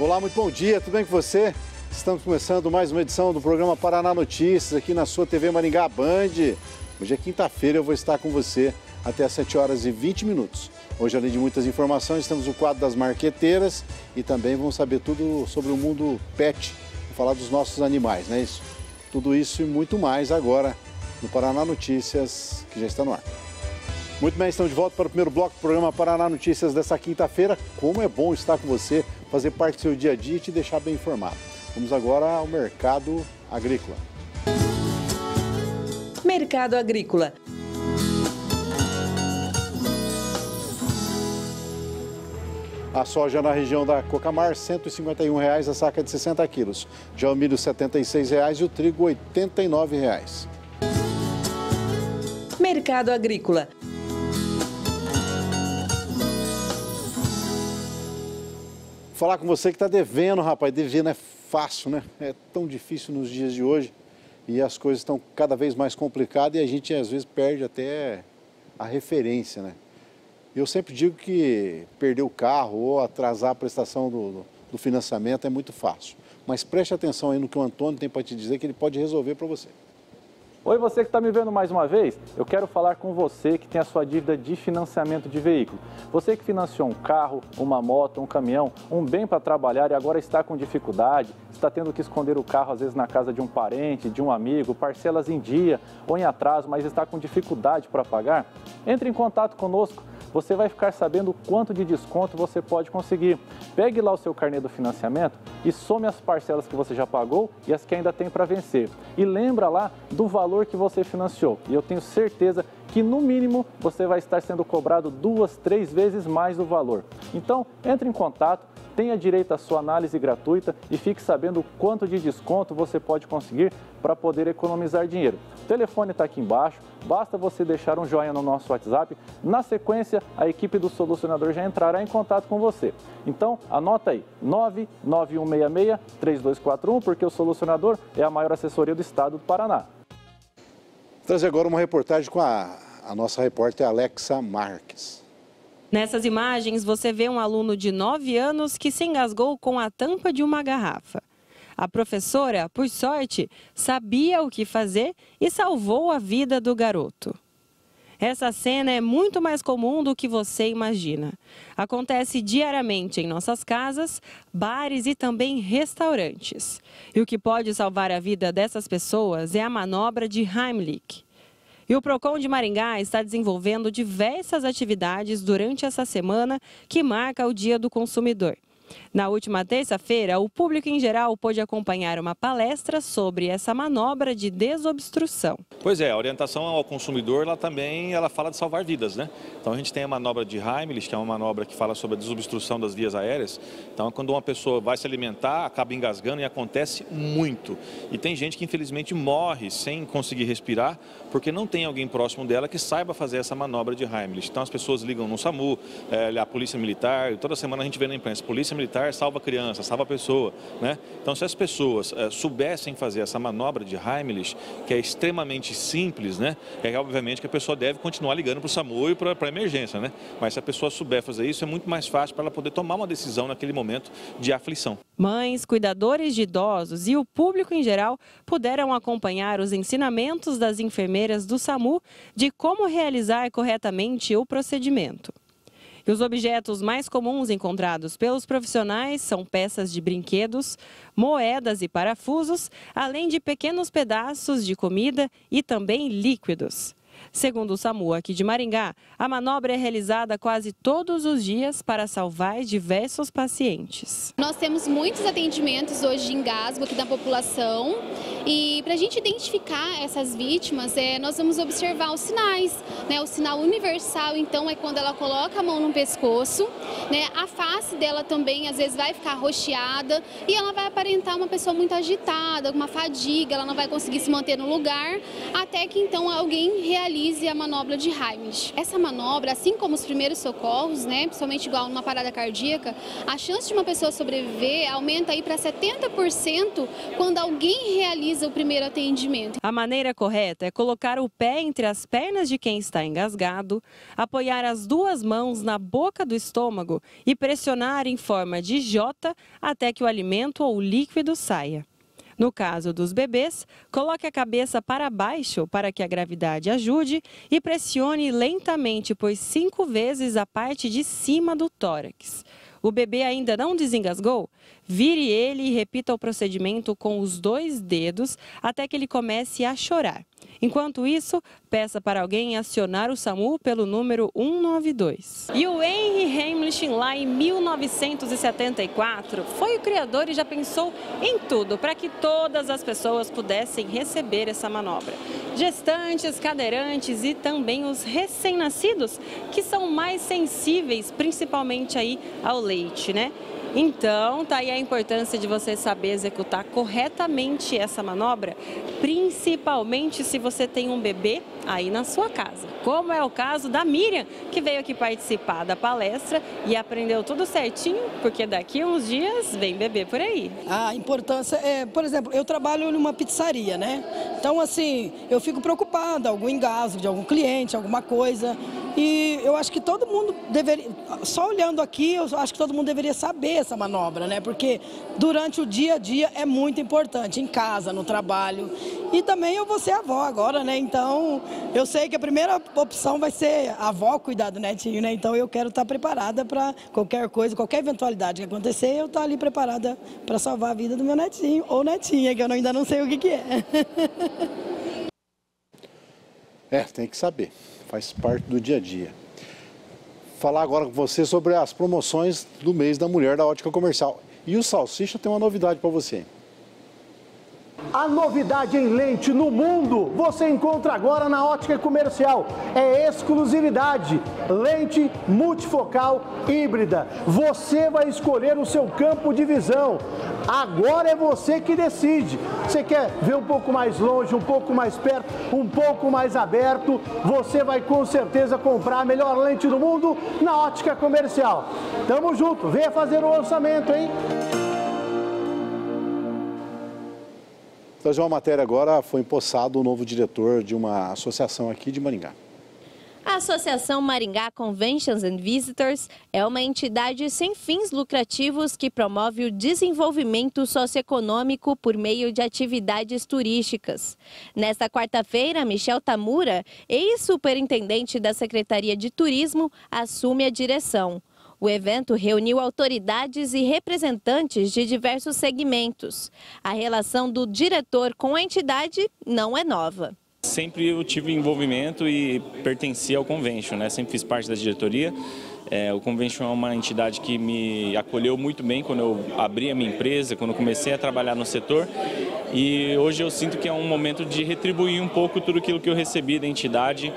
Olá, muito bom dia, tudo bem com você? Estamos começando mais uma edição do programa Paraná Notícias, aqui na sua TV Maringá Band. Hoje é quinta-feira, eu vou estar com você até às 7h20. Hoje, além de muitas informações, temos o quadro das marqueteiras e também vamos saber tudo sobre o mundo pet, vamos falar dos nossos animais, não é isso? Tudo isso e muito mais agora no Paraná Notícias, que já está no ar. Muito bem, estamos de volta para o primeiro bloco do programa Paraná Notícias dessa quinta-feira. Como é bom estar com você, fazer parte do seu dia a dia e te deixar bem informado. Vamos agora ao mercado agrícola. Mercado agrícola. A soja na região da Cocamar, R$ 151,00 a saca de 60 quilos. Já o milho, R$ 76,00 e o trigo, R$ 89,00. Mercado agrícola. Falar com você que está devendo, rapaz. Devendo é fácil, né? É tão difícil nos dias de hoje e as coisas estão cada vez mais complicadas e a gente às vezes perde até a referência, né? Eu sempre digo que perder o carro ou atrasar a prestação do financiamento é muito fácil. Mas preste atenção aí no que o Antônio tem para te dizer, que ele pode resolver para você. Oi, você que está me vendo mais uma vez, eu quero falar com você que tem a sua dívida de financiamento de veículo. Você que financiou um carro, uma moto, um caminhão, um bem para trabalhar e agora está com dificuldade, está tendo que esconder o carro às vezes na casa de um parente, de um amigo, parcelas em dia ou em atraso, mas está com dificuldade para pagar, entre em contato conosco. Você vai ficar sabendo quanto de desconto você pode conseguir. Pegue lá o seu carnê do financiamento e some as parcelas que você já pagou e as que ainda tem para vencer. E lembra lá do valor que você financiou. E eu tenho certeza que no mínimo você vai estar sendo cobrado 2, 3 vezes mais o valor. Então, entre em contato, tenha direito à sua análise gratuita e fique sabendo quanto de desconto você pode conseguir para poder economizar dinheiro. O telefone está aqui embaixo, basta você deixar um joinha no nosso WhatsApp. Na sequência, a equipe do solucionador já entrará em contato com você. Então, anota aí, 99166-3241, porque o solucionador é a maior assessoria do estado do Paraná. Trazer agora uma reportagem com a nossa repórter Alexa Marques. Nessas imagens, você vê um aluno de 9 anos que se engasgou com a tampa de uma garrafa. A professora, por sorte, sabia o que fazer e salvou a vida do garoto. Essa cena é muito mais comum do que você imagina. Acontece diariamente em nossas casas, bares e também restaurantes. E o que pode salvar a vida dessas pessoas é a manobra de Heimlich. E o PROCON de Maringá está desenvolvendo diversas atividades durante essa semana que marca o Dia do Consumidor. Na última terça-feira, o público em geral pôde acompanhar uma palestra sobre essa manobra de desobstrução. Pois é, a orientação ao consumidor, ela fala de salvar vidas, né? Então a gente tem a manobra de Heimlich, que é uma manobra que fala sobre a desobstrução das vias aéreas. Então quando uma pessoa vai se alimentar, acaba engasgando e acontece muito. E tem gente que infelizmente morre sem conseguir respirar, porque não tem alguém próximo dela que saiba fazer essa manobra de Heimlich. Então as pessoas ligam no SAMU, a polícia militar, e toda semana a gente vê na imprensa, polícia militar salva a criança, salva a pessoa, né? Então, se as pessoas soubessem fazer essa manobra de Heimlich, que é extremamente simples, né? É obviamente que a pessoa deve continuar ligando para o SAMU e para a emergência, né? Mas se a pessoa souber fazer isso, é muito mais fácil para ela poder tomar uma decisão naquele momento de aflição. Mães, cuidadores de idosos e o público em geral puderam acompanhar os ensinamentos das enfermeiras do SAMU de como realizar corretamente o procedimento. E os objetos mais comuns encontrados pelos profissionais são peças de brinquedos, moedas e parafusos, além de pequenos pedaços de comida e também líquidos. Segundo o SAMU aqui de Maringá, a manobra é realizada quase todos os dias para salvar diversos pacientes. Nós temos muitos atendimentos hoje de engasgo aqui da população e para a gente identificar essas vítimas, nós vamos observar os sinais, né? O sinal universal, então, é quando ela coloca a mão no pescoço, né? A face dela também, às vezes, vai ficar roxeada e ela vai aparentar uma pessoa muito agitada, alguma fadiga, ela não vai conseguir se manter no lugar, até que, então, alguém realize a manobra de Heimlich. Essa manobra, assim como os primeiros socorros, né, principalmente igual numa parada cardíaca, a chance de uma pessoa sobreviver aumenta aí para 70% quando alguém realiza faz o primeiro atendimento. A maneira correta é colocar o pé entre as pernas de quem está engasgado, apoiar as duas mãos na boca do estômago e pressionar em forma de J até que o alimento ou o líquido saia. No caso dos bebês, coloque a cabeça para baixo para que a gravidade ajude e pressione lentamente por 5 vezes a parte de cima do tórax. O bebê ainda não desengasgou? Vire ele e repita o procedimento com os 2 dedos até que ele comece a chorar. Enquanto isso, peça para alguém acionar o SAMU pelo número 192. E o Henry Heimlich, lá em 1974, foi o criador e já pensou em tudo para que todas as pessoas pudessem receber essa manobra. Gestantes, cadeirantes e também os recém-nascidos, que são mais sensíveis, principalmente aí ao leite, né? Então, tá aí a importância de você saber executar corretamente essa manobra, principalmente se você tem um bebê aí na sua casa, como é o caso da Miriam, que veio aqui participar da palestra e aprendeu tudo certinho, porque daqui a uns dias vem bebê por aí. A importância é, por exemplo, eu trabalho numa pizzaria, né? Então, assim, eu fico preocupada, algum engasgo de algum cliente, alguma coisa. E eu acho que todo mundo deveria, só olhando aqui, eu acho que todo mundo deveria saber essa manobra, né? Porque durante o dia a dia é muito importante, em casa, no trabalho. E também eu vou ser avó agora, né? Então, eu sei que a primeira opção vai ser a avó cuidar do netinho, né? Então, eu quero estar preparada para qualquer coisa, qualquer eventualidade que acontecer, eu estar ali preparada para salvar a vida do meu netinho ou netinha, que eu ainda não sei o que é. É, tem que saber. Faz parte do dia a dia. Falar agora com você sobre as promoções do mês da mulher da Ótica Comercial. E o Salsicha tem uma novidade para você. A novidade em lente no mundo você encontra agora na Ótica Comercial. É exclusividade, lente multifocal híbrida. Você vai escolher o seu campo de visão. Agora é você que decide. Você quer ver um pouco mais longe, um pouco mais perto, um pouco mais aberto? Você vai com certeza comprar a melhor lente do mundo na Ótica Comercial. Tamo junto, venha fazer o orçamento, hein? Trazer uma matéria agora, foi empossado o novo diretor de uma associação aqui de Maringá. A Associação Maringá Conventions and Visitors é uma entidade sem fins lucrativos que promove o desenvolvimento socioeconômico por meio de atividades turísticas. Nesta quarta-feira, Michel Tamura, ex-superintendente da Secretaria de Turismo, assume a direção. O evento reuniu autoridades e representantes de diversos segmentos. A relação do diretor com a entidade não é nova. Sempre eu tive envolvimento e pertenci ao convention, né? Sempre fiz parte da diretoria. O convention é uma entidade que me acolheu muito bem quando eu abri a minha empresa, quando eu comecei a trabalhar no setor. E hoje eu sinto que é um momento de retribuir um pouco tudo aquilo que eu recebi da entidade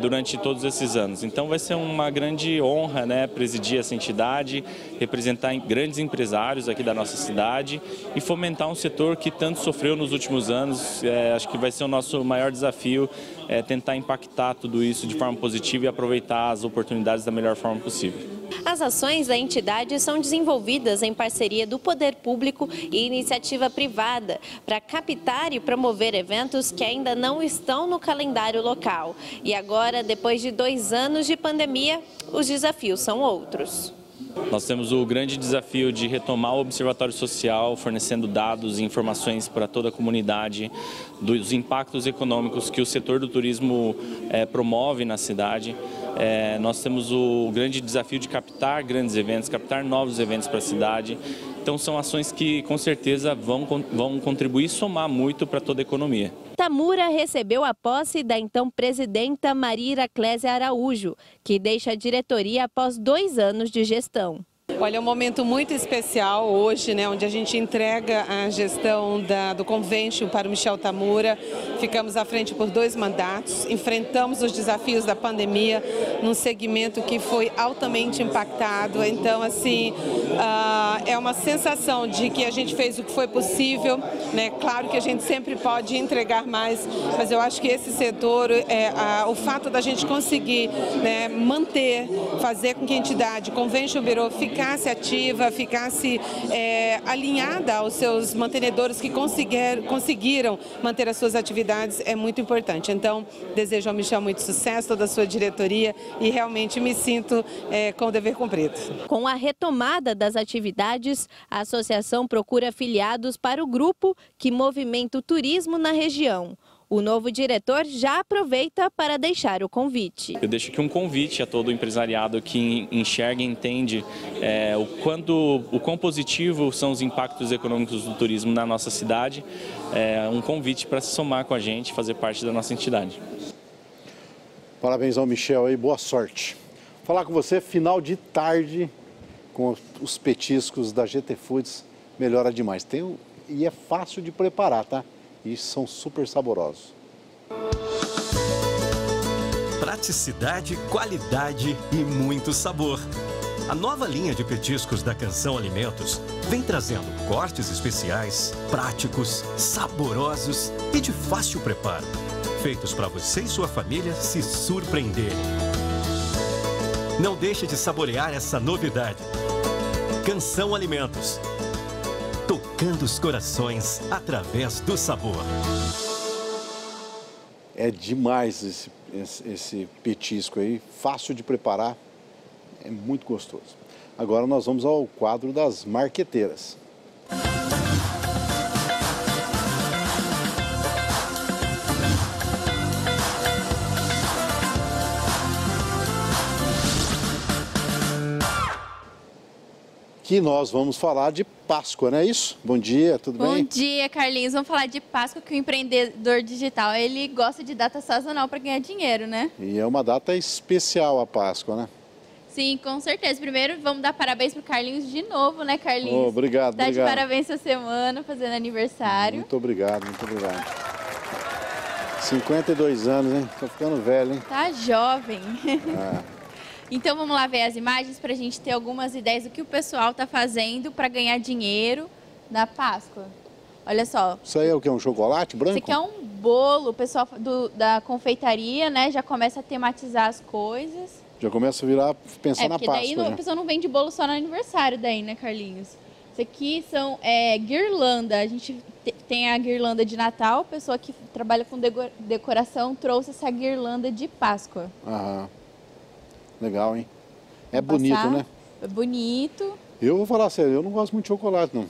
durante todos esses anos. Então vai ser uma grande honra, né, presidir essa entidade, representar grandes empresários aqui da nossa cidade e fomentar um setor que tanto sofreu nos últimos anos. Acho que vai ser o nosso maior desafio, tentar impactar tudo isso de forma positiva e aproveitar as oportunidades da melhor forma possível. As ações da entidade são desenvolvidas em parceria do poder público e iniciativa privada para captar e promover eventos que ainda não estão no calendário local. E agora, depois de 2 anos de pandemia, os desafios são outros. Nós temos o grande desafio de retomar o Observatório Social, fornecendo dados e informações para toda a comunidade dos impactos econômicos que o setor do turismo promove na cidade. Nós temos o grande desafio de captar grandes eventos, captar novos eventos para a cidade. Então são ações que com certeza vão contribuir e somar muito para toda a economia. Tamura recebeu a posse da então presidenta Maria Iraclésia Araújo, que deixa a diretoria após 2 anos de gestão. Olha, é um momento muito especial hoje, né, onde a gente entrega a gestão do convention para o Michel Tamura. Ficamos à frente por 2 mandatos, enfrentamos os desafios da pandemia num segmento que foi altamente impactado. Então, assim, é uma sensação de que a gente fez o que foi possível, né? Claro que a gente sempre pode entregar mais, mas eu acho que esse setor, o fato da gente conseguir, né, manter, fazer com que a entidade, o Convention Bureau, fique ficasse ativa, ficasse alinhada aos seus mantenedores que conseguiram manter as suas atividades, é muito importante. Então, desejo ao Michel muito sucesso, toda a sua diretoria, e realmente me sinto com o dever cumprido. Com a retomada das atividades, a associação procura afiliados para o grupo que movimenta o turismo na região. O novo diretor já aproveita para deixar o convite. Eu deixo aqui um convite a todo empresariado que enxerga e entende o quão positivo são os impactos econômicos do turismo na nossa cidade. É um convite para se somar com a gente, fazer parte da nossa entidade. Parabéns ao Michel e boa sorte. Falar com você final de tarde com os petiscos da GT Foods melhora demais. E é fácil de preparar, tá? E são super saborosos. Praticidade, qualidade e muito sabor. A nova linha de petiscos da Canção Alimentos vem trazendo cortes especiais, práticos, saborosos e de fácil preparo. Feitos para você e sua família se surpreenderem. Não deixe de saborear essa novidade. Canção Alimentos. Tocando os corações através do sabor. É demais esse petisco aí, fácil de preparar, é muito gostoso. Agora nós vamos ao quadro das marqueteiras. E nós vamos falar de Páscoa, não é isso? Bom dia, tudo bem? Bom dia, Carlinhos. Vamos falar de Páscoa, que o empreendedor digital, ele gosta de data sazonal para ganhar dinheiro, né? E é uma data especial a Páscoa, né? Sim, com certeza. Primeiro, vamos dar parabéns para o Carlinhos de novo, né, Carlinhos? Oh, obrigado, tá obrigado. De parabéns essa semana, fazendo aniversário. Muito obrigado, muito obrigado. 52 anos, hein? Tô ficando velho, hein? Tá jovem. É. Então vamos lá ver as imagens para a gente ter algumas ideias do que o pessoal está fazendo para ganhar dinheiro na Páscoa. Olha só. Isso aí é o que? Um chocolate branco? Isso aqui é um bolo. O pessoal da confeitaria, né, já começa a tematizar as coisas. Já começa a virar, pensar na Páscoa. Daí a pessoa não vende bolo só no aniversário daí, né, Carlinhos? Isso aqui são guirlanda. A gente tem a guirlanda de Natal. A pessoa que trabalha com decoração trouxe essa guirlanda de Páscoa. Aham. Legal, hein? É bonito, né? É bonito. Eu vou falar sério, eu não gosto muito de chocolate, não.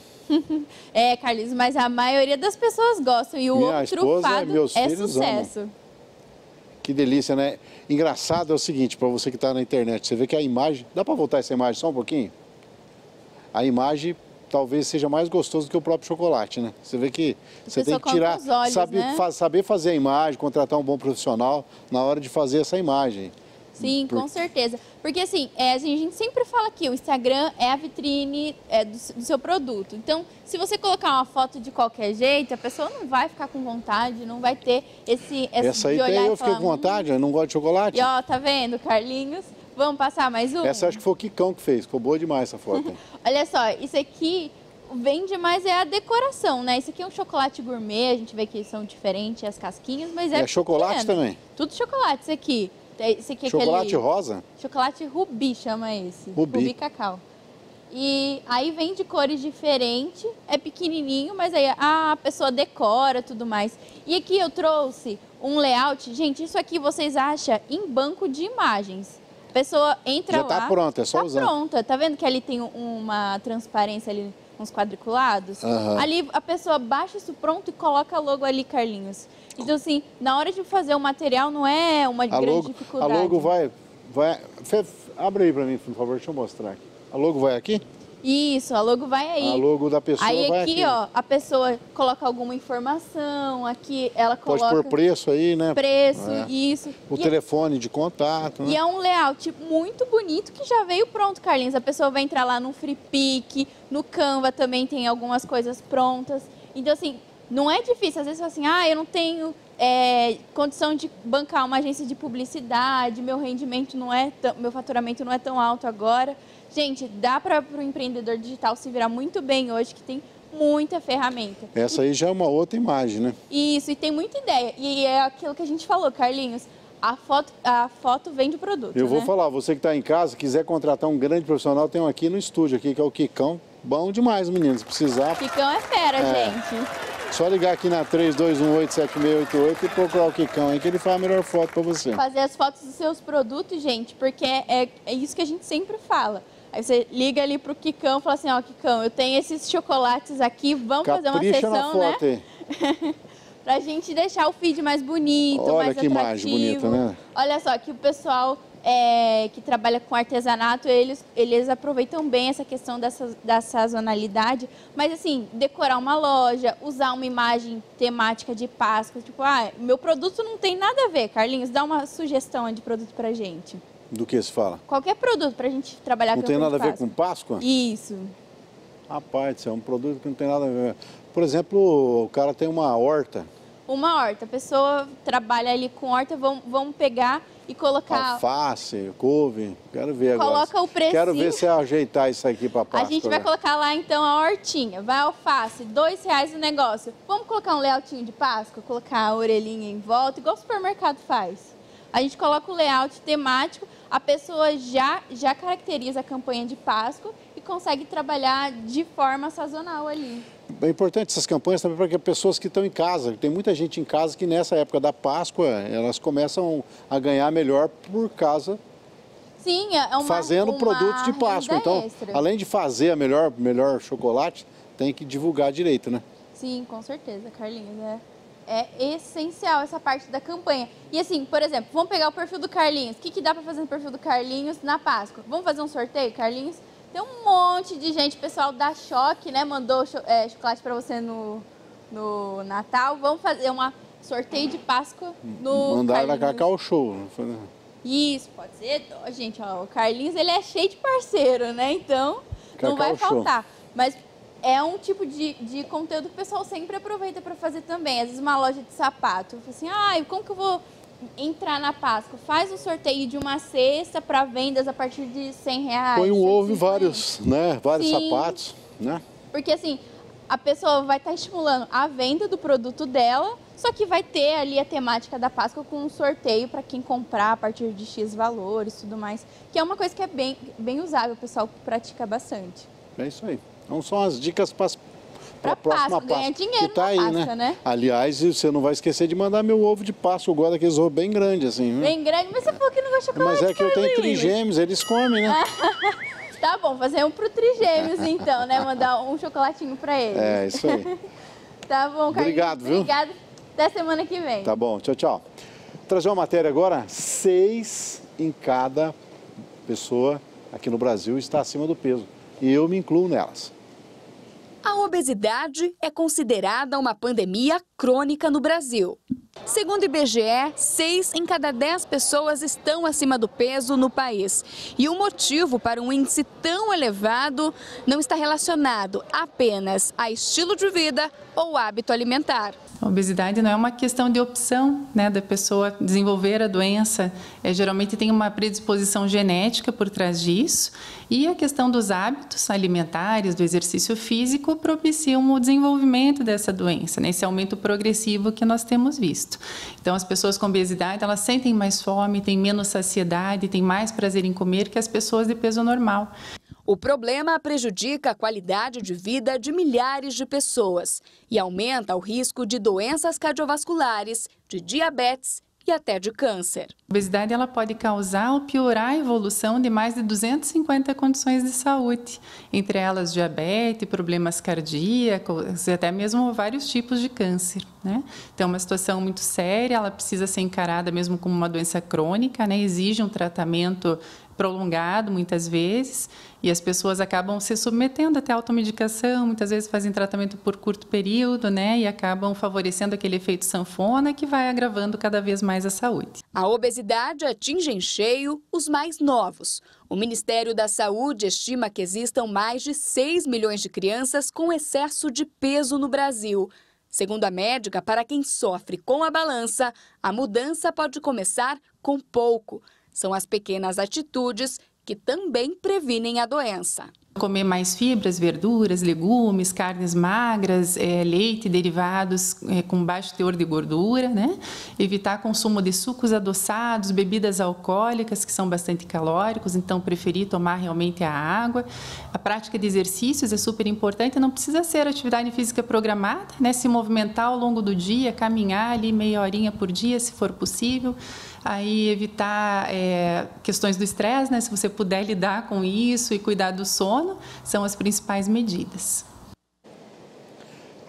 É, Carlinhos, mas a maioria das pessoas gostam. E o ovo trufado é sucesso. Amam. Que delícia, né? Engraçado é o seguinte, para você que está na internet, você vê que a imagem... Dá para voltar essa imagem só um pouquinho? A imagem talvez seja mais gostosa do que o próprio chocolate, né? Você vê que você tem que tirar... Saber fazer a imagem, contratar um bom profissional na hora de fazer essa imagem. Sim, com certeza. Porque assim, a gente sempre fala que o Instagram é a vitrine do seu produto. Então, se você colocar uma foto de qualquer jeito, a pessoa não vai ficar com vontade, não vai ter esse... Essa aí até eu fiquei com vontade, eu não gosto de chocolate. E ó, tá vendo, Carlinhos? Vamos passar mais um? Essa acho que foi o Kikão que fez, ficou boa demais essa foto. Olha só, isso aqui vende mais é a decoração, né? Isso aqui é um chocolate gourmet, a gente vê que são diferentes as casquinhas, mas é chocolate também? Tudo chocolate, isso aqui. Esse aqui é chocolate aquele... rosa? Chocolate rubi chama esse. Rubi cacau. E aí vem de cores diferentes, é pequenininho, mas aí a pessoa decora tudo mais. E aqui eu trouxe um layout. Gente, isso aqui vocês acham em banco de imagens. A pessoa entra lá... Já tá pronta, é só usar. Tá pronta. Tá vendo que ali tem uma transparência ali, uns quadriculados? Uhum. Ali a pessoa baixa isso pronto e coloca logo ali, Carlinhos. Então, assim, na hora de fazer o material não é uma grande dificuldade. A logo vai... Abre aí pra mim, por favor, deixa eu mostrar aqui. A logo vai aqui? Isso, a logo vai aí. A logo da pessoa aí vai aqui. Aí aqui, ó, a pessoa coloca alguma informação, aqui ela coloca... Pode pôr preço aí, né? Preço, isso. O telefone de contato, né? E é um layout muito bonito que já veio pronto, Carlinhos. A pessoa vai entrar lá no Freepik, no Canva também tem algumas coisas prontas. Então, assim... Não é difícil, às vezes você fala assim, eu não tenho condição de bancar uma agência de publicidade, meu faturamento não é tão alto agora. Gente, dá para o empreendedor digital se virar muito bem hoje, que tem muita ferramenta. Essa aí já é uma outra imagem, né? Isso, e tem muita ideia. E é aquilo que a gente falou, Carlinhos, A foto vende produto, Eu vou falar, você que está em casa, quiser contratar um grande profissional, tem um aqui no estúdio, aqui, que é o Kikão. Bom demais, meninos, se precisar... Kikão é fera, gente. Só ligar aqui na 32187688 e procurar o Kikão, aí que ele faz a melhor foto para você. Fazer as fotos dos seus produtos, gente, porque é isso que a gente sempre fala. Aí você liga ali pro Kikão e fala assim, ó, Kikão, eu tenho esses chocolates aqui, vamos fazer uma sessão, na foto, né? Pra gente deixar o feed mais bonito, mais atrativo. Olha que imagem bonita, né? Olha só, que o pessoal que trabalha com artesanato, eles aproveitam bem essa questão da sazonalidade. Mas assim, decorar uma loja, usar uma imagem temática de Páscoa, tipo, ah, meu produto não tem nada a ver, Carlinhos, dá uma sugestão de produto pra gente. Do que se fala? Qualquer produto pra gente trabalhar com Páscoa. Não tem nada a ver com Páscoa? Isso. Rapaz, isso é um produto que não tem nada a ver... Por exemplo, o cara tem uma horta. Uma horta. A pessoa trabalha ali com horta, vamos pegar e colocar... Alface, couve, quero ver agora. Coloca o precinho. Quero ver se ajeitar isso aqui para Páscoa. A gente vai colocar lá, então, a hortinha. Vai alface, R$2 o negócio. Vamos colocar um layoutinho de Páscoa, colocar a orelhinha em volta, igual o supermercado faz. A gente coloca o layout temático, a pessoa já caracteriza a campanha de Páscoa e consegue trabalhar de forma sazonal ali. É importante essas campanhas também para pessoas que estão em casa. Tem muita gente em casa que nessa época da Páscoa, elas começam a ganhar melhor por causa... Sim, é uma fazendo produtos de Páscoa. Então, além de fazer a melhor chocolate, tem que divulgar direito, né? Sim, com certeza, Carlinhos. É essencial essa parte da campanha. E assim, por exemplo, vamos pegar o perfil do Carlinhos. O que dá para fazer no perfil do Carlinhos na Páscoa? Vamos fazer um sorteio, Carlinhos? Tem um monte de gente, pessoal da Choque, né? Mandou chocolate para você no Natal. Vamos fazer um sorteio de Páscoa no Mandaram da Cacau Show. Isso, pode ser. Gente, ó, o Carlinhos, ele é cheio de parceiro, né? Então, Cacau não vai faltar. Show. Mas é um tipo de conteúdo que o pessoal sempre aproveita para fazer também. Às vezes, uma loja de sapato. Assim, como que eu vou entrar na Páscoa? Faz um sorteio de uma cesta para vendas a partir de R$100. Põe um ovo e vários, né? Vários sapatos, né? Porque assim, a pessoa vai estar estimulando a venda do produto dela, só que vai ter ali a temática da Páscoa com um sorteio para quem comprar a partir de X valores e tudo mais, que é uma coisa que é bem usável, o pessoal pratica bastante. É isso aí. Então são as dicas para a próxima Páscoa, ganha dinheiro que tá aí, Páscoa, né? Aliás, você não vai esquecer de mandar meu ovo de Páscoa. Eu gosto daqueles ovos bem grandes, assim. Bem grande? Mas você falou que não gosta de chocolate, Mas é que eu tenho trigêmeos, eles comem, né? Tá bom, fazer um pro trigêmeos, então, né? Mandar um chocolatinho para eles. É, isso aí. Tá bom, Carlinhos. Obrigado, viu? Obrigado. Até semana que vem. Tá bom, tchau, tchau. Vou trazer uma matéria agora. 6 em cada pessoa aqui no Brasil está acima do peso. E eu me incluo nelas. A obesidade é considerada uma pandemia crônica no Brasil. Segundo o IBGE, 6 em cada 10 pessoas estão acima do peso no país. E o motivo para um índice tão elevado não está relacionado apenas a estilo de vida ou hábito alimentar. A obesidade não é uma questão de opção, né, da pessoa desenvolver a doença. Geralmente tem uma predisposição genética por trás disso. E a questão dos hábitos alimentares, do exercício físico, propiciam o desenvolvimento dessa doença, né, esse aumento progressivo que nós temos visto. Então, as pessoas com obesidade, elas sentem mais fome, têm menos saciedade, têm mais prazer em comer que as pessoas de peso normal. O problema prejudica a qualidade de vida de milhares de pessoas e aumenta o risco de doenças cardiovasculares, de diabetes e até de câncer. A obesidade ela pode causar ou piorar a evolução de mais de 250 condições de saúde, entre elas diabetes, problemas cardíacos e até mesmo vários tipos de câncer, né? Então, é uma situação muito séria, ela precisa ser encarada mesmo como uma doença crônica, né? Exige um tratamento prolongado muitas vezes e as pessoas acabam se submetendo até a automedicação, muitas vezes fazem tratamento por curto período, né, e acabam favorecendo aquele efeito sanfona que vai agravando cada vez mais a saúde. A obesidade atinge em cheio os mais novos. O Ministério da Saúde estima que existam mais de 6 milhões de crianças com excesso de peso no Brasil. Segundo a médica, para quem sofre com a balança, a mudança pode começar com pouco. São as pequenas atitudes que também previnem a doença. Comer mais fibras, verduras, legumes, carnes magras, leite, derivados com baixo teor de gordura, né? Evitar consumo de sucos adoçados, bebidas alcoólicas que são bastante calóricos, então preferir tomar realmente a água. A prática de exercícios é super importante, não precisa ser atividade física programada, né? Se movimentar ao longo do dia, caminhar ali meia horinha por dia, se for possível. Aí evitar questões do estresse, né? Se você puder lidar com isso e cuidar do sono, são as principais medidas.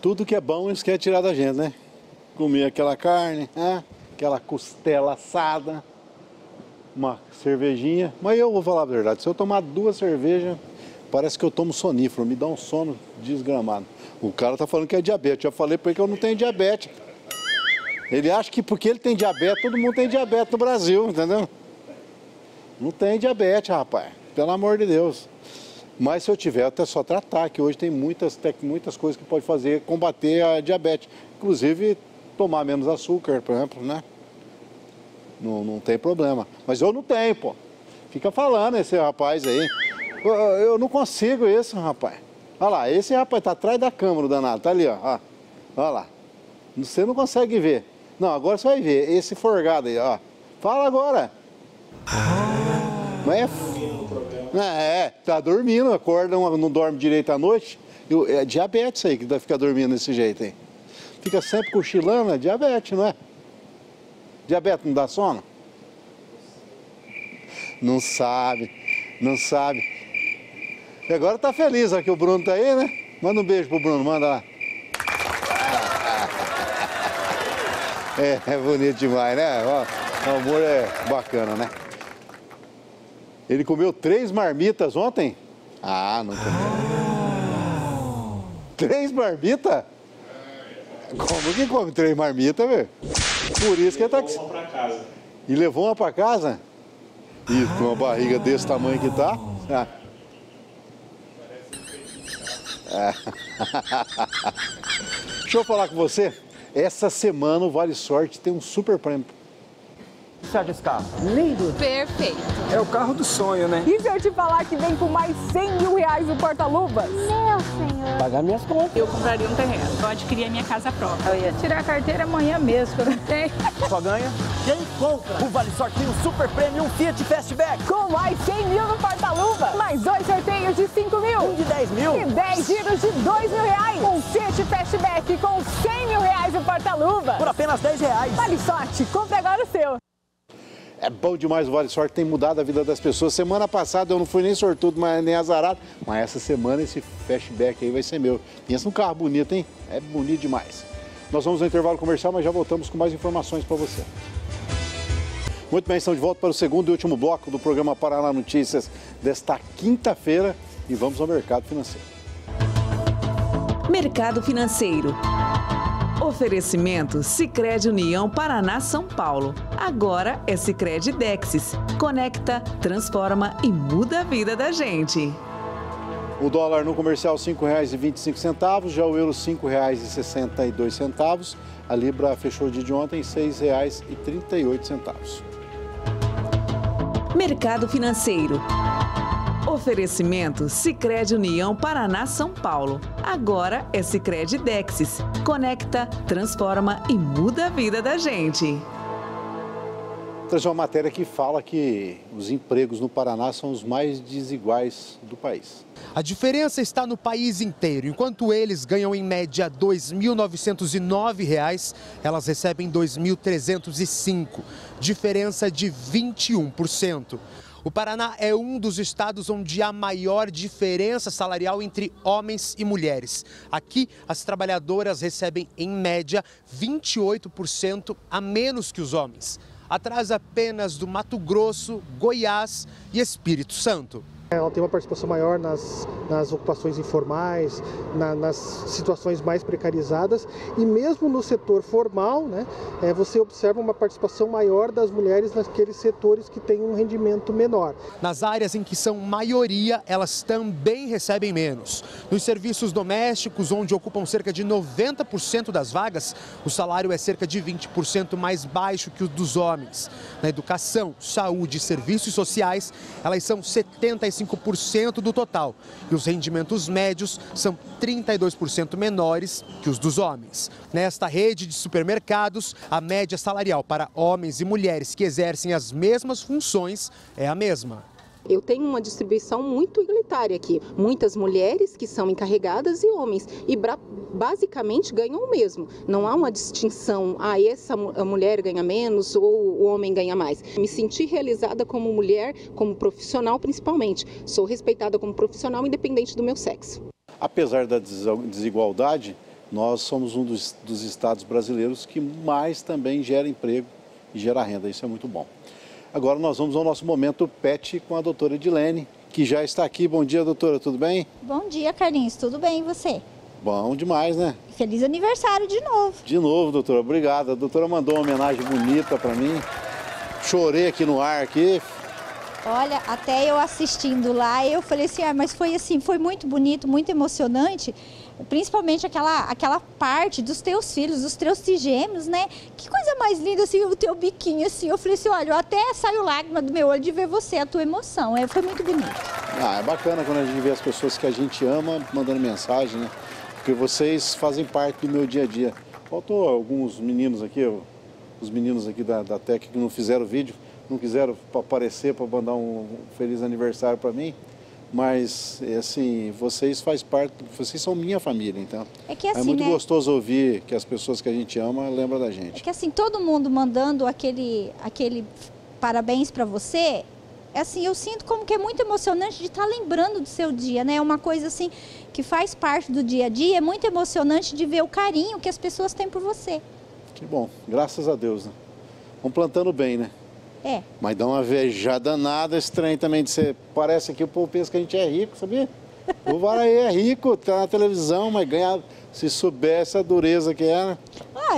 Tudo que é bom, isso quer tirar da gente, né? Comer aquela carne, né? Aquela costela assada, uma cervejinha. Mas eu vou falar a verdade, se eu tomar 2 cervejas, parece que eu tomo sonífero, me dá um sono desgramado. O cara tá falando que é diabetes, eu falei porque eu não tenho diabetes. Ele acha que porque ele tem diabetes, todo mundo tem diabetes no Brasil, entendeu? Não tem diabetes, rapaz, pelo amor de Deus. Mas se eu tiver, até só tratar, que hoje tem muitas coisas que pode fazer, combater a diabetes. Inclusive, tomar menos açúcar, por exemplo, né? Não tem problema. Mas eu não tenho, pô. Fica falando esse rapaz aí. Eu não consigo isso, rapaz. Olha lá, esse rapaz tá atrás da câmera, o danado, tá ali, ó. Olha lá. Você não consegue ver. Não, agora você vai ver. Esse forgado aí, ó. Fala agora. Mas tá dormindo, acorda, não dorme direito à noite. É diabetes aí que vai ficar dormindo desse jeito aí. Fica sempre cochilando, é diabetes, não é? Diabetes não dá sono? Não sabe, não sabe. E agora tá feliz, ó, que o Bruno tá aí, né? Manda um beijo pro Bruno, manda lá. É bonito demais, né? O amor é bacana, né? Ele comeu 3 marmitas ontem? Ah, não comeu. 3 marmitas? Como que come 3 marmitas, velho? Por isso que ele tá... Levou uma pra casa. E levou uma pra casa? Isso, com uma barriga desse tamanho que tá. Ah. Deixa eu falar com você. Essa semana o Vale Sorte tem um super prêmio. O que você acha desse carro? Lindo! Perfeito! É o carro do sonho, né? E se eu te falar que vem com mais 100 mil reais no porta-luvas? Meu senhor! Pagar minhas contas. Eu compraria um terreno. Eu adquirir a minha casa própria. Eu ia tirar a carteira amanhã mesmo, que eu não tenho. Só ganha quem compra. O Vale Sorte tem um super prêmio e um Fiat Fastback. Com mais 100 mil no porta-luvas. Mais 2 sorteios de 5 mil. Um de 10 mil. E 10 giros de 2 mil reais. Um Fiat Fastback com 100 mil reais no porta-luvas. Por apenas 10 reais. Vale Sorte. Compre agora o seu. É bom demais o Vale Sorte, tem mudado a vida das pessoas. Semana passada eu não fui nem sortudo, nem azarado, mas essa semana esse Fastback aí vai ser meu. Pensa num carro bonito, hein? É bonito demais. Nós vamos ao intervalo comercial, mas já voltamos com mais informações para você. Muito bem, estamos de volta para o segundo e último bloco do programa Paraná Notícias desta quinta-feira e vamos ao mercado financeiro. Mercado financeiro. Oferecimento Sicredi União Paraná São Paulo. Agora é Sicredi Dexis. Conecta, transforma e muda a vida da gente. O dólar no comercial R$ 5,25, já o euro R$ 5,62. A libra fechou o dia de ontem R$ 6,38. Mercado financeiro. Oferecimento Sicredi União Paraná São Paulo. Agora é Sicredi Dexis. Conecta, transforma e muda a vida da gente. Trazer uma matéria que fala que os empregos no Paraná são os mais desiguais do país. A diferença está no país inteiro. Enquanto eles ganham em média R$ 2.909, elas recebem R$ 2.305, diferença de 21%. O Paraná é um dos estados onde há maior diferença salarial entre homens e mulheres. Aqui, as trabalhadoras recebem, em média, 28% a menos que os homens. Atrás apenas do Mato Grosso, Goiás e Espírito Santo. Ela tem uma participação maior nas ocupações informais, nas situações mais precarizadas e mesmo no setor formal, né, você observa uma participação maior das mulheres naqueles setores que têm um rendimento menor. Nas áreas em que são maioria, elas também recebem menos. Nos serviços domésticos, onde ocupam cerca de 90% das vagas, o salário é cerca de 20% mais baixo que o dos homens. Na educação, saúde e serviços sociais, elas são 75% 45% do total e os rendimentos médios são 32% menores que os dos homens. Nesta rede de supermercados, a média salarial para homens e mulheres que exercem as mesmas funções é a mesma. Eu tenho uma distribuição muito igualitária aqui. Muitas mulheres que são encarregadas e homens. E basicamente ganham o mesmo. Não há uma distinção, essa mulher ganha menos ou o homem ganha mais. Me senti realizada como mulher, como profissional principalmente. Sou respeitada como profissional independente do meu sexo. Apesar da desigualdade, nós somos um dos estados brasileiros que mais também gera emprego e gera renda. Isso é muito bom. Agora nós vamos ao nosso momento PET com a doutora Edilene, que já está aqui. Bom dia, doutora, tudo bem? Bom dia, Carlinhos, tudo bem, e você? Bom demais, né? Feliz aniversário de novo. De novo, doutora, obrigado. A doutora mandou uma homenagem bonita para mim. Chorei aqui no ar, aqui. Olha, até eu assistindo lá, eu falei assim, mas foi assim, foi muito bonito, muito emocionante. Principalmente aquela parte dos teus filhos, dos teus trigêmeos, né? Que coisa mais linda, assim, o teu biquinho, assim. Eu falei assim, olha, eu até saiu lágrima do meu olho de ver você, a tua emoção. Foi muito bonito. É bacana quando a gente vê as pessoas que a gente ama mandando mensagem, né? Porque vocês fazem parte do meu dia a dia. Faltou alguns meninos aqui, os meninos aqui da Tec que não fizeram vídeo, não quiseram aparecer para mandar um feliz aniversário para mim. Mas, assim, vocês fazem parte, vocês são minha família, então. É que assim, muito gostoso ouvir que as pessoas que a gente ama lembram da gente. É que assim, todo mundo mandando aquele parabéns para você, assim, eu sinto como que é muito emocionante de estar lembrando do seu dia, né? É uma coisa assim que faz parte do dia a dia, é muito emocionante de ver o carinho que as pessoas têm por você. Que bom, graças a Deus, né? Vamos plantando bem, né? É. Mas dá uma vejada nada estranha também de ser. Parece que o povo pensa que a gente é rico, sabia? O Varaí é rico, tá na televisão, mas ganha. Se soubesse a dureza que era.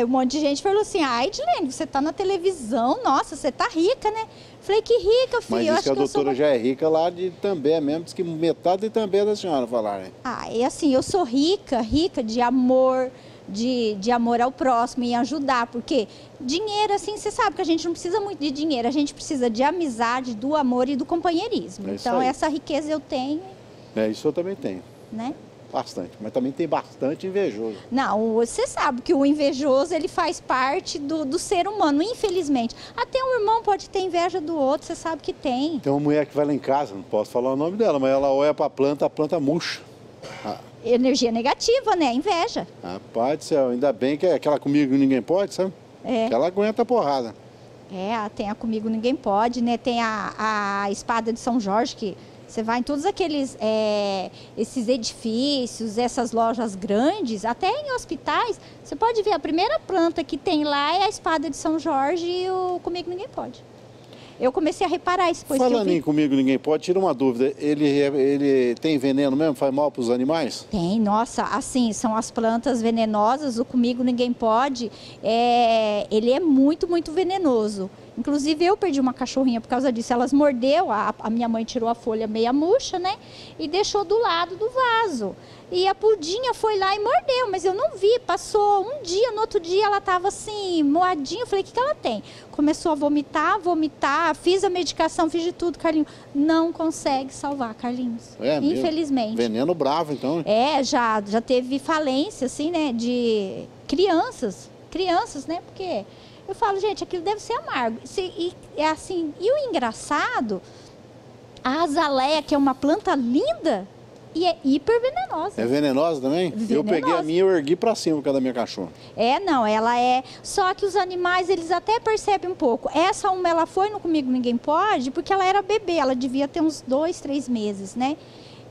Um monte de gente falou assim: ai, Edilene, você tá na televisão, nossa, você tá rica, né? Falei, que rica, filho. Mas diz que a doutora já é rica lá de Itambé mesmo, diz que metade de Itambé é da senhora falar, né? É assim, eu sou rica, rica de amor. De amor ao próximo e ajudar, porque dinheiro, assim, você sabe que a gente não precisa muito de dinheiro, a gente precisa de amizade, do amor e do companheirismo. Então, essa riqueza eu tenho. Isso eu também tenho. Né? Bastante, mas também tem bastante invejoso. Não, você sabe que o invejoso, ele faz parte do ser humano, infelizmente. Até um irmão pode ter inveja do outro, você sabe que tem. Tem uma mulher que vai lá em casa, não posso falar o nome dela, mas ela olha para a planta murcha. Energia negativa, né? Inveja. Rapaz do céu, ainda bem que é aquela Comigo Ninguém Pode, sabe? Que ela aguenta a porrada. Tem a Comigo Ninguém Pode, né? Tem a Espada de São Jorge, que você vai em todos aqueles esses edifícios, essas lojas grandes, até em hospitais, você pode ver a primeira planta que tem lá é a Espada de São Jorge e o Comigo Ninguém Pode. Eu comecei a reparar isso. Falando em Comigo Ninguém Pode, tira uma dúvida, ele tem veneno mesmo? Faz mal para os animais? Tem, nossa, assim, são as plantas venenosas, o Comigo Ninguém Pode, ele é muito, muito venenoso. Inclusive, eu perdi uma cachorrinha por causa disso, elas mordeu, a minha mãe tirou a folha meia murcha, né, e deixou do lado do vaso. E a Pudinha foi lá e mordeu, mas eu não vi, passou um dia, no outro dia ela estava assim, moadinha, eu falei, o que ela tem? Começou a vomitar, fiz a medicação, fiz de tudo, Carlinhos, não consegue salvar, Carlinhos, infelizmente. Veneno bravo, então. Já teve falência, assim, né, de crianças, né, porque... Eu falo, gente, aquilo deve ser amargo. E o engraçado, a azaleia, que é uma planta linda, e é hiper venenosa. É venenosa também? Venenosa. Eu peguei a minha e eu ergui pra cima por causa da minha cachorra. Não, ela é... Só que os animais, eles até percebem um pouco. Essa uma, ela foi no Comigo Ninguém Pode, porque ela era bebê, ela devia ter uns 2, 3 meses, né?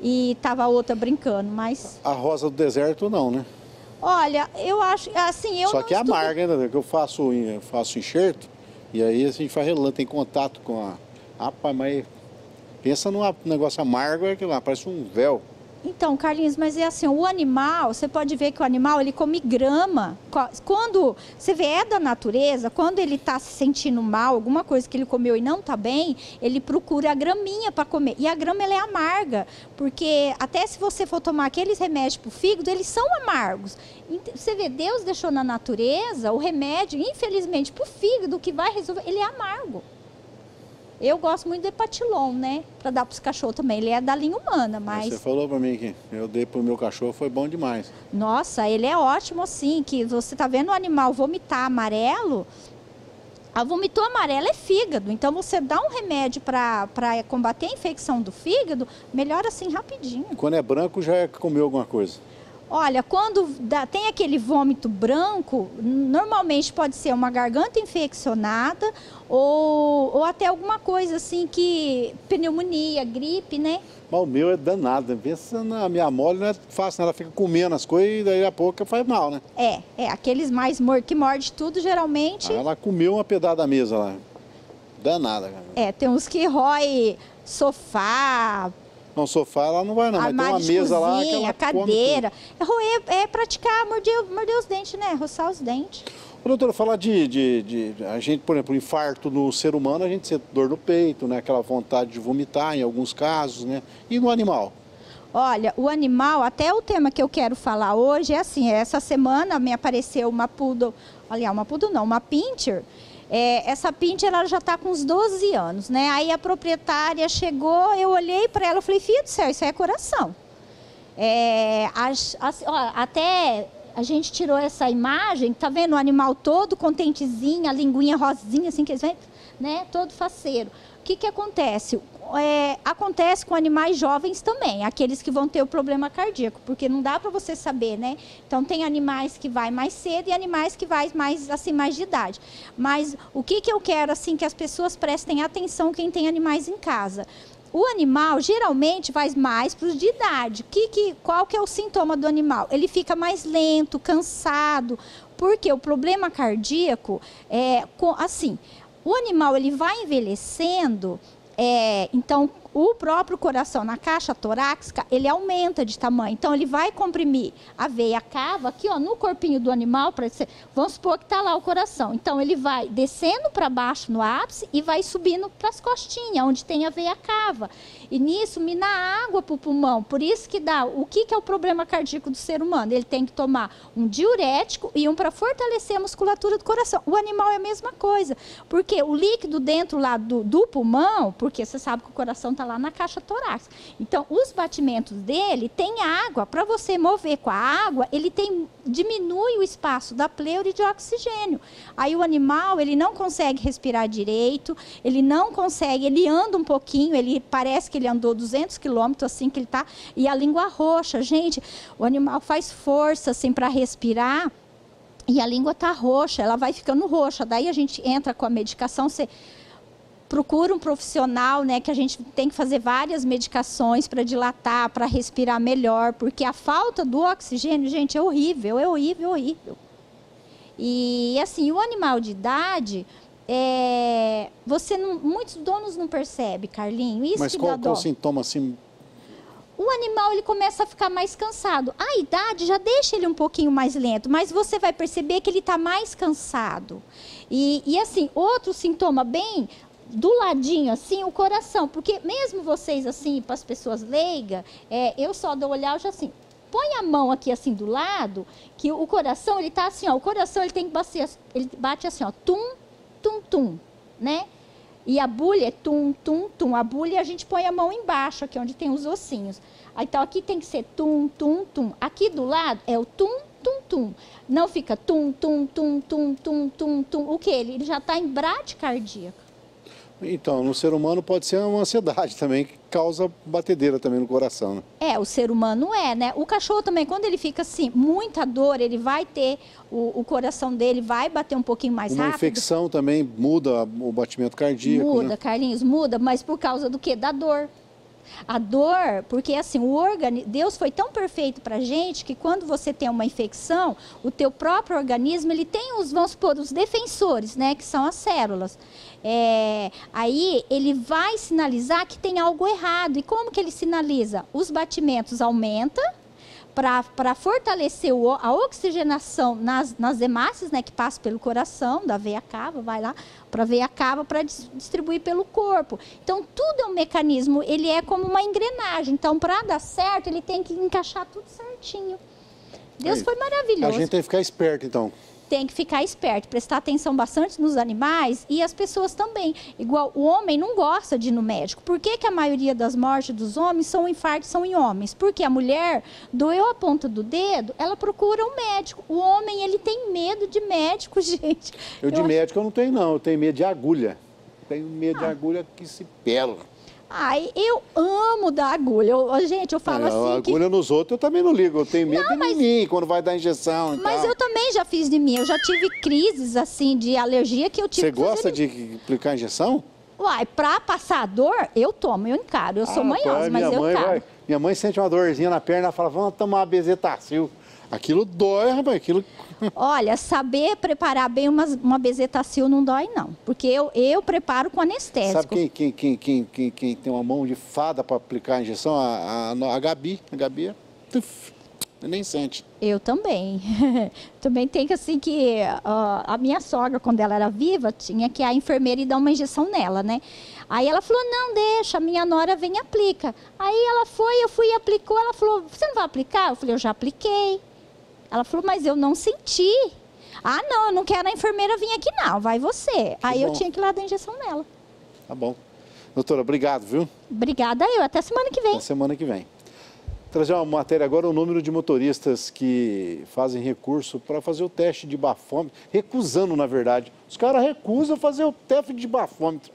E tava a outra brincando, mas... A rosa do deserto não, né? Olha, eu acho, assim, eu só que é amarga, ainda que eu faço enxerto, e aí a gente faz relâmpago, tem contato com a... Rapaz, mas pensa num negócio amargo, é que lá parece um véu. Então, Carlinhos, mas é assim, o animal, você pode ver que o animal, ele come grama. Quando você vê, da natureza, quando ele está se sentindo mal, alguma coisa que ele comeu e não está bem, ele procura a graminha para comer. E a grama, ela é amarga, porque até se você for tomar aqueles remédios para o fígado, eles são amargos. Você vê, Deus deixou na natureza o remédio, infelizmente, para o fígado, que vai resolver, ele é amargo. Eu gosto muito de patilon, né? Pra dar pros cachorros também. Ele é da linha humana, mas... Você falou pra mim que eu dei pro meu cachorro, foi bom demais. Nossa, ele é ótimo, assim, que você tá vendo o animal vomitar amarelo... A vomitou amarela é fígado, então você dá um remédio para combater a infecção do fígado, melhora assim rapidinho. Quando é branco já é comer alguma coisa? Olha, quando tem aquele vômito branco, normalmente pode ser uma garganta infeccionada ou até alguma coisa assim que... pneumonia, gripe, né? Mas o meu é danado, pensa na minha mole, não é fácil, ela fica comendo as coisas e daí a pouco faz mal, né? É aqueles mais que morde tudo, geralmente... Ah, ela comeu uma pedrada da mesa lá, danada, cara. É, tem uns que rói sofá... Não, sofá ela não vai não, mas tem uma mesa lá que ela cadeira, roer, é praticar, morder os dentes, né? Roçar os dentes. Ô, doutora, falar a gente, por exemplo, infarto no ser humano, a gente sente dor no peito, né? Aquela vontade de vomitar em alguns casos, né? E no animal? Olha, o animal, até o tema que eu quero falar hoje é assim, essa semana me apareceu uma poodle, aliás, uma poodle não, uma pincher. É, essa pincher, ela já está com uns 12 anos, né? Aí a proprietária chegou, eu olhei para ela e falei, filho do céu, isso é coração. Até a gente tirou essa imagem, tá vendo o animal todo contentezinho, a linguinha rosinha, assim que eles vêm, né? Todo faceiro. O que que acontece? Acontece com animais jovens também, aqueles que vão ter o problema cardíaco, porque não dá para você saber, né? Então tem animais que vai mais cedo e animais que vai mais assim mais de idade. Mas o que que eu quero assim que as pessoas prestem atenção quem tem animais em casa? O animal geralmente vai mais para os de idade. Qual que é o sintoma do animal? Ele fica mais lento, cansado, porque o problema cardíaco o animal ele vai envelhecendo. Então, o próprio coração na caixa torácica, ele aumenta de tamanho. Então, ele vai comprimir a veia cava aqui, ó, no corpinho do animal. Vamos supor que está lá o coração. Então, ele vai descendo para baixo no ápice e vai subindo para as costinhas, onde tem a veia cava. E nisso, mina água para o pulmão. Por isso que dá... O que que é o problema cardíaco do ser humano? Ele tem que tomar um diurético e um para fortalecer a musculatura do coração. O animal é a mesma coisa. Porque o líquido dentro lá do pulmão... Porque você sabe que o coração está lá na caixa torácica. Então, os batimentos dele tem água. Para você mover com a água, ele diminui o espaço da pleura e de oxigênio. Aí o animal, ele não consegue respirar direito, ele não consegue, ele anda um pouquinho, ele parece que ele andou 200 quilômetros, assim que ele está, e a língua roxa. Gente, o animal faz força, assim, para respirar, e a língua está roxa, ela vai ficando roxa. Daí a gente entra com a medicação, procura um profissional, né, que a gente tem que fazer várias medicações para dilatar, para respirar melhor, porque a falta do oxigênio, gente, é horrível, é horrível, horrível. E assim, o animal de idade, muitos donos não percebem, Carlinho, isso. Mas que dá dó. Mas qual o sintoma, assim... O animal, ele começa a ficar mais cansado. A idade já deixa ele um pouquinho mais lento, mas você vai perceber que ele está mais cansado. E assim, outro sintoma bem... do ladinho, assim, o coração. Porque mesmo vocês, assim, para as pessoas leigas, eu só dou olhar, eu já assim, põe a mão aqui, assim, do lado, que o coração, ele tá assim, ó, o coração, ele tem que bater, ele bate assim, ó, tum, tum, tum, né? E a bulha é tum, tum, tum. A bulha, a gente põe a mão embaixo, aqui, onde tem os ossinhos. Então, aqui tem que ser tum, tum, tum. Aqui do lado é o tum, tum, tum. Não fica tum, tum, tum, tum, tum, tum, tum. O que? Ele já tá em bradicardíaco. Então, no ser humano pode ser uma ansiedade também, que causa batedeira também no coração, né? O ser humano né? O cachorro também, quando ele fica assim, muita dor, ele vai ter, o coração dele vai bater um pouquinho mais rápido. Uma infecção também muda o batimento cardíaco, muda, né? Carlinhos, muda, mas por causa do quê? Da dor. A dor, porque assim, Deus foi tão perfeito pra gente que quando você tem uma infecção, o teu próprio organismo, ele tem os defensores, né, que são as células. Aí ele vai sinalizar que tem algo errado. E como que ele sinaliza? Os batimentos aumentam para fortalecer a oxigenação nas hemácias, né, que passa pelo coração, da veia cava, vai lá para a veia cava, para distribuir pelo corpo. Então, tudo é um mecanismo, ele é como uma engrenagem. Então, para dar certo, ele tem que encaixar tudo certinho. Deus foi maravilhoso. A gente tem que ficar esperto, então. tem que ficar esperto, prestar atenção bastante nos animais e as pessoas também. Igual o homem não gosta de ir no médico. Por que que a maioria das mortes dos homens são infartos, são em homens? Porque a mulher doeu a ponta do dedo, ela procura um médico. O homem, ele tem medo de médico, gente. Eu de médico eu não tenho, não. Eu tenho medo de agulha. Tenho medo de agulha que se pela. Ai, eu amo dar agulha. Gente, eu falo assim que... Agulha nos outros eu também não ligo. Eu tenho medo de mim, quando vai dar injeção e tal. Eu também já fiz de mim. Eu já tive crises, assim, de alergia que eu tive... Você gosta de aplicar injeção? Uai, pra passar dor, eu tomo. Eu encaro. Eu sou manhosa, mas eu encaro. Minha mãe sente uma dorzinha na perna, ela fala, vamos tomar uma Bezetacil. Aquilo dói, rapaz, aquilo... Olha, saber preparar bem uma Bezetacil não dói, não. Porque eu preparo com anestésico. Sabe quem tem uma mão de fada para aplicar a injeção? A Gabi. A Gabi é... nem sente. Eu também. Também tem que, assim, que... a minha sogra, quando ela era viva, tinha que a enfermeira ir dar uma injeção nela, né? Aí ela falou, não, deixa, minha nora vem e aplica. Aí ela foi, eu fui e aplicou. Ela falou, você não vai aplicar? Eu falei, eu já apliquei. Ela falou, mas eu não senti. Ah, não, eu não quero a enfermeira vir aqui, não. Vai você. Aí eu tinha que ir lá dar injeção nela. Tá bom. Doutora, obrigado, viu? Obrigada eu. Até semana que vem. Até semana que vem. Trazer uma matéria agora, o número de motoristas que fazem recurso para fazer o teste de bafômetro, recusando, na verdade. Os caras recusam fazer o teste de bafômetro.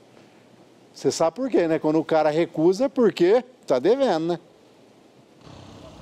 Você sabe por quê, né? Quando o cara recusa é porque tá devendo, né?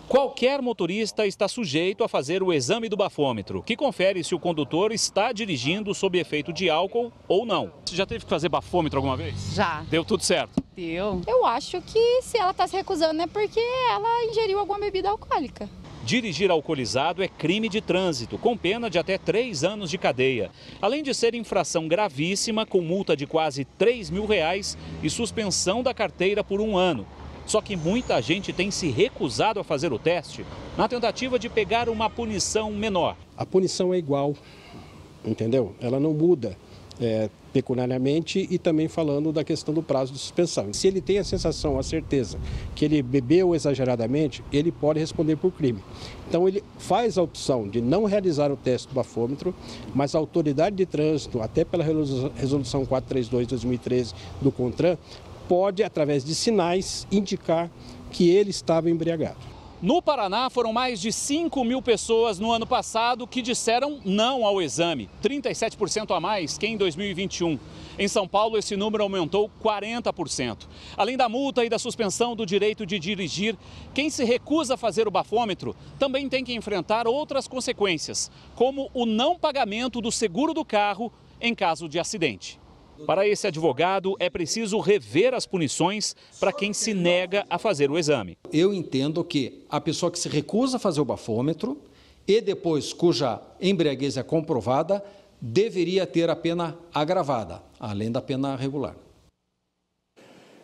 Qualquer motorista está sujeito a fazer o exame do bafômetro, que confere se o condutor está dirigindo sob efeito de álcool ou não. Você já teve que fazer bafômetro alguma vez? Já. Deu tudo certo? Deu. Eu acho que se ela está se recusando é porque ela ingeriu alguma bebida alcoólica. Dirigir alcoolizado é crime de trânsito, com pena de até 3 anos de cadeia. Além de ser infração gravíssima, com multa de quase R$3.000 e suspensão da carteira por 1 ano. Só que muita gente tem se recusado a fazer o teste na tentativa de pegar uma punição menor. A punição é igual, entendeu? Ela não muda pecuniariamente e também falando da questão do prazo de suspensão. Se ele tem a sensação, a certeza que ele bebeu exageradamente, ele pode responder por crime. Então ele faz a opção de não realizar o teste do bafômetro, mas a autoridade de trânsito, até pela resolução 432/2013 do CONTRAN, pode, através de sinais, indicar que ele estava embriagado. No Paraná, foram mais de 5.000 pessoas no ano passado que disseram não ao exame, 37% a mais que em 2021. Em São Paulo, esse número aumentou 40%. Além da multa e da suspensão do direito de dirigir, quem se recusa a fazer o bafômetro também tem que enfrentar outras consequências, como o não pagamento do seguro do carro em caso de acidente. Para esse advogado, é preciso rever as punições para quem se nega a fazer o exame. Eu entendo que a pessoa que se recusa a fazer o bafômetro e depois cuja embriaguez é comprovada, deveria ter a pena agravada, além da pena regular.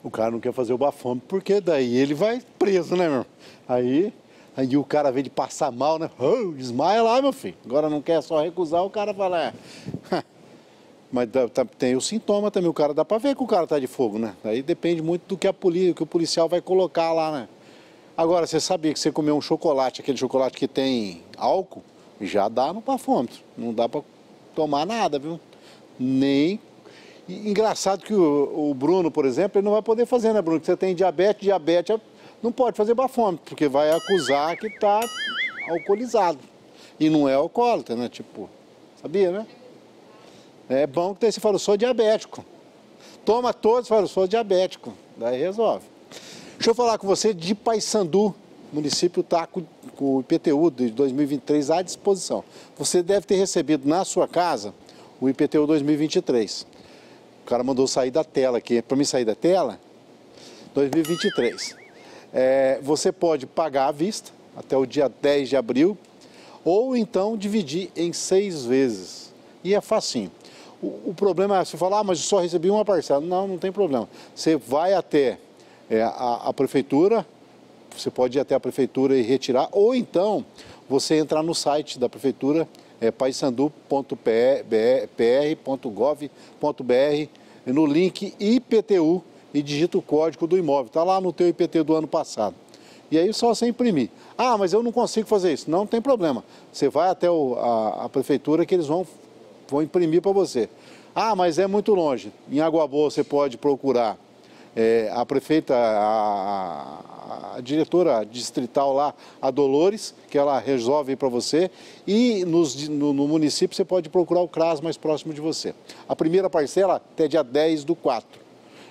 O cara não quer fazer o bafômetro porque daí ele vai preso, né, meu? Aí o cara, ao invés de passar mal, né? Oh, desmaia lá, meu filho. Agora não quer só recusar, o cara fala... Mas tem o sintoma também, o cara dá para ver que o cara tá de fogo, né? Aí depende muito do que que o policial vai colocar lá, né? Agora, você sabia que você comeu um chocolate, aquele chocolate que tem álcool, já dá no bafômetro. Não dá para tomar nada, viu? Nem... E, engraçado que o Bruno, por exemplo, ele não vai poder fazer, né, Bruno? Porque você tem diabetes não pode fazer bafômetro, porque vai acusar que tá alcoolizado. E não é alcoólatra, né? Tipo, sabia, né? É bom que daí você fala, eu sou diabético. Toma todos, fala, eu sou diabético. Daí resolve. Deixa eu falar com você de Paissandu. O município está com o IPTU de 2023 à disposição. Você deve ter recebido na sua casa o IPTU 2023. O cara mandou sair da tela aqui. Para mim sair da tela, 2023. Você pode pagar à vista até o dia 10 de abril ou então dividir em 6 vezes. E é facinho. O problema é você falar, mas eu só recebi uma parcela. Não, não tem problema. Você vai até a prefeitura, você pode ir até a prefeitura e retirar, ou então você entrar no site da prefeitura, paissandu.pr.gov.br, no link IPTU e digita o código do imóvel. Está lá no teu IPTU do ano passado. e aí só você imprimir. Ah, mas eu não consigo fazer isso. Não tem problema. Você vai até a prefeitura que eles vão imprimir para você. Ah, mas é muito longe. Em Água Boa você pode procurar a prefeita, a diretora distrital lá, a Dolores, que ela resolve para você. E no município você pode procurar o CRAS mais próximo de você. A primeira parcela até dia 10/4.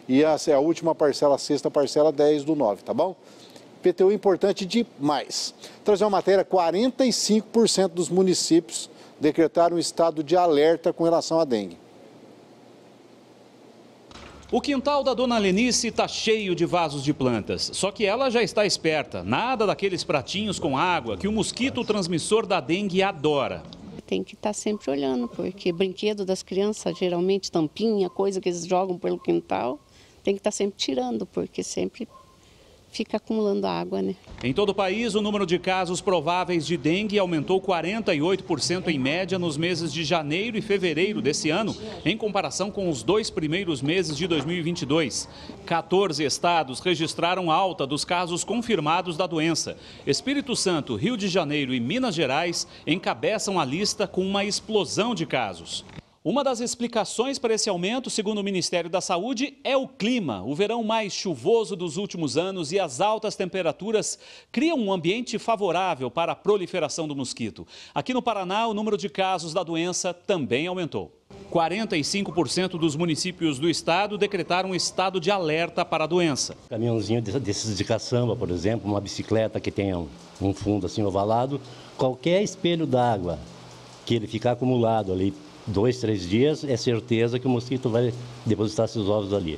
E a última parcela, a sexta parcela, 10/9, tá bom? PTU é importante demais. Trazer uma matéria, 45% dos municípios decretaram um estado de alerta com relação à dengue. O quintal da dona Lenice está cheio de vasos de plantas, só que ela já está esperta. Nada daqueles pratinhos com água que o mosquito transmissor da dengue adora. Tem que estar sempre olhando, porque brinquedo das crianças, geralmente tampinha, coisa que eles jogam pelo quintal, tem que estar sempre tirando, porque sempre fica acumulando água, né? Em todo o país, o número de casos prováveis de dengue aumentou 48% em média nos meses de janeiro e fevereiro desse ano, em comparação com os dois primeiros meses de 2022. 14 estados registraram alta dos casos confirmados da doença. Espírito Santo, Rio de Janeiro e Minas Gerais encabeçam a lista com uma explosão de casos. Uma das explicações para esse aumento, segundo o Ministério da Saúde, é o clima. O verão mais chuvoso dos últimos anos e as altas temperaturas criam um ambiente favorável para a proliferação do mosquito. Aqui no Paraná, o número de casos da doença também aumentou. 45% dos municípios do estado decretaram estado de alerta para a doença. Caminhãozinho desses de caçamba, por exemplo, uma bicicleta que tenha um fundo assim ovalado, qualquer espelho d'água que ele ficar acumulado ali, 2, 3 dias, é certeza que o mosquito vai depositar seus ovos ali.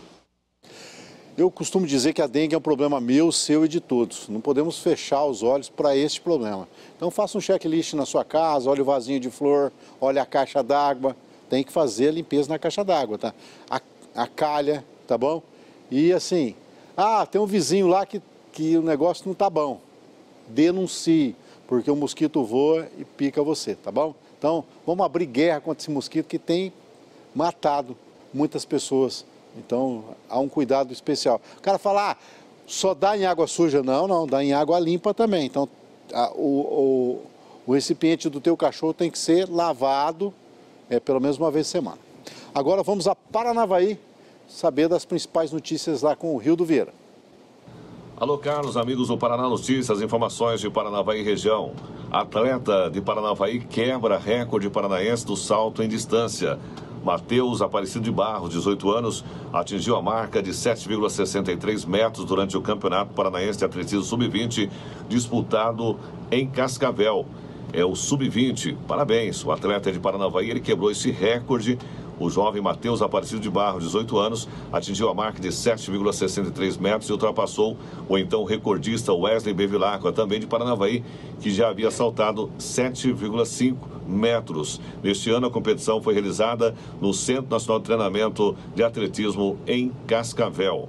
Eu costumo dizer que a dengue é um problema meu, seu e de todos. Não podemos fechar os olhos para este problema. Então faça um checklist na sua casa, olha o vasinho de flor, olha a caixa d'água. Tem que fazer a limpeza na caixa d'água, tá? A calha, tá bom? E assim, tem um vizinho lá que o negócio não tá bom. Denuncie, porque o mosquito voa e pica você, tá bom? Então, vamos abrir guerra contra esse mosquito que tem matado muitas pessoas. Então, há um cuidado especial. O cara fala, só dá em água suja. Não, dá em água limpa também. Então, o recipiente do teu cachorro tem que ser lavado pelo menos uma vez por semana. Agora vamos a Paranavaí saber das principais notícias lá com o Rio do Vieira. Alô, Carlos, amigos do Paraná Notícias, informações de Paranavaí região. Atleta de Paranavaí quebra recorde paranaense do salto em distância. Matheus Aparecido de Barros, 18 anos, atingiu a marca de 7,63 metros durante o Campeonato Paranaense de Atletismo Sub-20, disputado em Cascavel. É o Sub-20. Parabéns, o atleta de Paranavaí, ele quebrou esse recorde. O jovem Matheus Aparecido de Barros, 18 anos, atingiu a marca de 7,63 metros e ultrapassou o então recordista Wesley Bevilacqua, também de Paranavaí, que já havia saltado 7,5 metros. Neste ano, a competição foi realizada no Centro Nacional de Treinamento de Atletismo em Cascavel.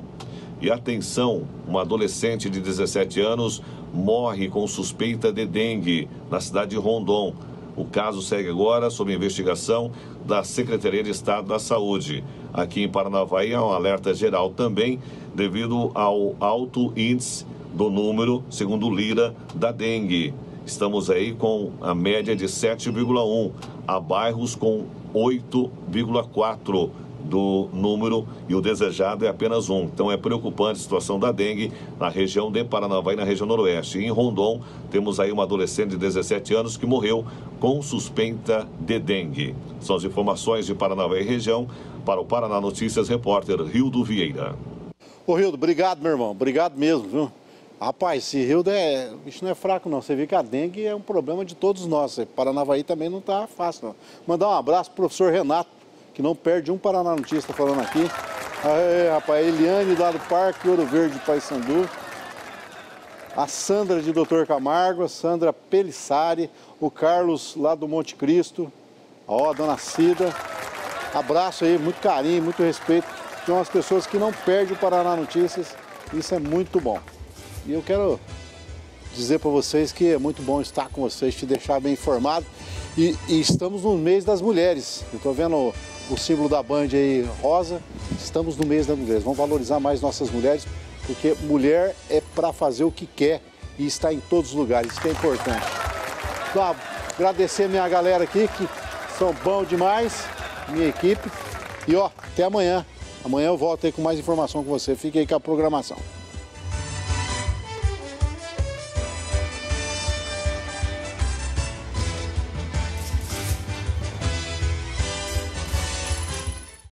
E atenção, uma adolescente de 17 anos morre com suspeita de dengue na cidade de Rondon. O caso segue agora sob investigação da Secretaria de Estado da Saúde. Aqui em Paranavaí há um alerta geral também devido ao alto índice do número, segundo o Lira, da dengue. Estamos aí com a média de 7,1, há bairros com 8,4 do número e o desejado é apenas 1. Então é preocupante a situação da dengue na região de Paranavaí, na região noroeste. E em Rondon, temos aí uma adolescente de 17 anos que morreu com suspeita de dengue. São as informações de Paranavaí região. Para o Paraná Notícias, repórter Rildo Vieira. Ô Rildo, obrigado, meu irmão. Obrigado mesmo, viu? Rapaz, esse Rildo isso não é fraco, não. Você vê que a dengue é um problema de todos nós. Paranavaí também não está fácil, não. Mandar um abraço pro professor Renato, que não perde um Paraná Notícias, falando aqui. Aê, rapaz, Eliane lá do Parque Ouro Verde de Paissandu. A Sandra de Doutor Camargo, a Sandra Pelissari, o Carlos lá do Monte Cristo, a dona Cida. Abraço aí, muito carinho, muito respeito. Tem umas pessoas que não perdem o Paraná Notícias, isso é muito bom. E eu quero dizer para vocês que é muito bom estar com vocês, te deixar bem informado. E estamos no mês das mulheres. Eu estou vendo o símbolo da Band aí, rosa. Estamos no mês das mulheres. Vamos valorizar mais nossas mulheres, porque mulher é para fazer o que quer e está em todos os lugares, isso que é importante. Então, agradecer a minha galera aqui, que são bom demais, minha equipe. E ó, até amanhã. Amanhã eu volto aí com mais informação com você. Fique aí com a programação.